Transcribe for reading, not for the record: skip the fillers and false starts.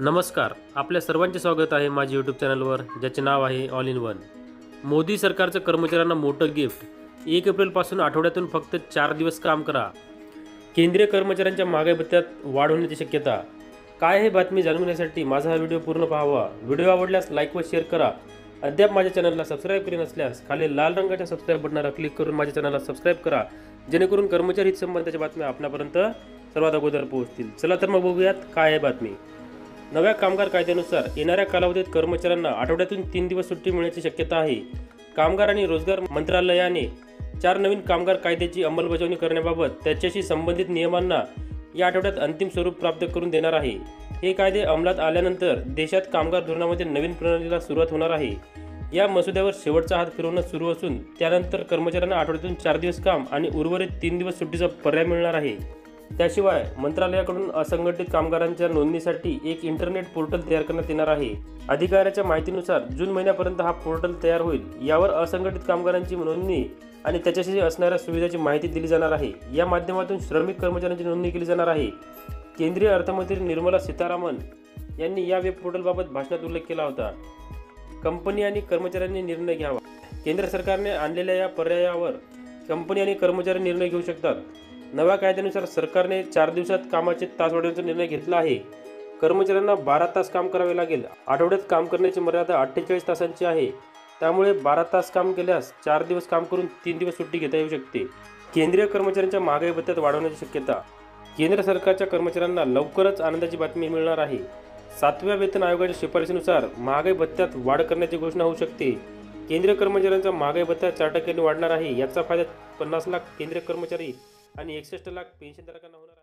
नमस्कार, आपल्या सर्वांचे स्वागत आहे माझ्या यूट्यूब चॅनलवर, ज्याचे नाव आहे ऑल इन वन। मोदी सरकारचं कर्मचाऱ्यांना मोठं गिफ्ट। 1 एप्रिलपासून आठवड्यातून फक्त 4 दिवस काम करा। केंद्रीय कर्मचाऱ्यांच्या महागाई भत्त्यात वाढ होण्याची शक्यता काय आहे? बातमी जाणून घेण्यासाठी माझा हा व्हिडिओ पूर्ण पाहावा। व्हिडिओ आवडल्यास लाईक व शेअर करा। अद्याप माझ्या चॅनलला सबस्क्राईब केले नसल्यास खाली लाल रंगाच्या सबस्क्राइब बटणावर क्लिक करून माझ्या चॅनलला सबस्क्राईब करा, जेणेकरून कर्मचारी हित संबंधाच्या बातम्या आपणापर्यंत सर्वात अगोदर पोहोचतील। चला तर मग बघूयात काय आहे बातमी। नव्या कामगार कायद्यानुसार येणाऱ्या कालावधीत कर्मचाऱ्यांना आठवड्यातून 3 दिवस सुट्टी मिळण्याची शक्यता आहे। कामगार आणि रोजगार मंत्रालयाने 4 नवीन कामगार कायद्याची अंमलबजावणी करण्याबाबत त्याच्याशी संबंधित नियमांना या आठवड्यात अंतिम स्वरूप प्राप्त करून देणार आहे। हे कायदे अंमलात आल्यानंतर देशात कामगार धोरणामध्ये नवीन प्रणालीला सुरुवात होणार आहे। या मसुद्यावर शेवटचा हात फिरवणं सुरू असून त्यानंतर कर्मचाऱ्यांना आठवड्यातून 4 दिवस काम आणि उर्वरित 3 दिवस सुट्टीचा पर्याय मिळणार आहे। त्याशिवाय मंत्रालयाकडून असंघटित कामगारांच्या नोंदणीसाठी एक इंटरनेट पोर्टल तयार करण्यात येणार आहे। अधिकाऱ्याच्या माहितीनुसार जून महिन्यापर्यंत हा पोर्टल तयार होईल। यावर असंघटित कामगारांची नोंदणी आणि त्याच्याशी असणाऱ्या सुविधांची माहिती दिली जाणार आहे। या माध्यमातून श्रमिक कर्मचाऱ्यांची नोंदणी केली जाणार आहे। केंद्रीय अर्थमंत्री निर्मला सीतारामन यांनी या वेब पोर्टलबाबत भाषणात उल्लेख केला होता। कंपनी आणि कर्मचाऱ्यांनी निर्णय घ्यावा। केंद्र सरकारने आणलेल्या या पर्यायावर कंपनी आणि कर्मचारी निर्णय घेऊ शकतात। नव्या कायद्यानुसार सरकारने 4 दिवसात कामाचे तास वाढवण्याचा निर्णय घेतला आहे। कर्मचाऱ्यांना 12 तास काम करावे लागेल। आठवड्यात काम करण्याची मर्यादा 48 तासांची आहे, त्यामुळे 12 तास काम केल्यास 4 दिवस काम करून 3 दिवस सुट्टी घेता येऊ शकते। केंद्रीय कर्मचाऱ्यांच्या महागाई भत्त्यात वाढवण्याची शक्यता। केंद्र सरकारच्या कर्मचाऱ्यांना लवकरच आनंदाची बातमी मिळणार आहे। 7व्या वेतन आयोगाच्या शिफारशीनुसार महागाई भत्त्यात वाढ करण्याची घोषणा होऊ शकते। केंद्रीय कर्मचाऱ्यांचा महागाई भत्ता 4% वाढणार आहे। याचा फायदा 50 लाख केंद्रीय कर्मचारी आणि 61 लाख पेन्शनधारकांना होणार।